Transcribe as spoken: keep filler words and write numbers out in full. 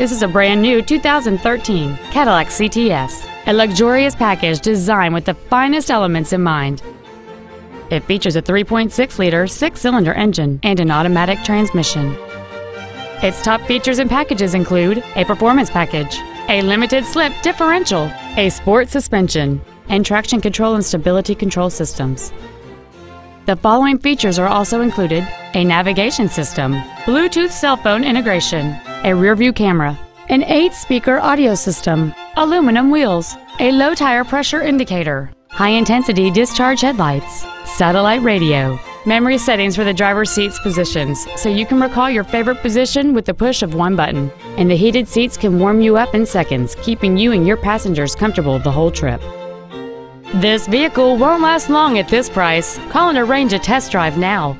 This is a brand new two thousand thirteen Cadillac C T S, a luxurious package designed with the finest elements in mind. It features a three point six liter six-cylinder engine and an automatic transmission. Its top features and packages include a performance package, a limited slip differential, a sport suspension, and traction control and stability control systems. The following features are also included: a navigation system, Bluetooth cell phone integration, a rear-view camera, an eight-speaker audio system, aluminum wheels, a low tire pressure indicator, high-intensity discharge headlights, satellite radio, memory settings for the driver's seat's positions, so you can recall your favorite position with the push of one button, and the heated seats can warm you up in seconds, keeping you and your passengers comfortable the whole trip. This vehicle won't last long at this price. Call and arrange a test drive now.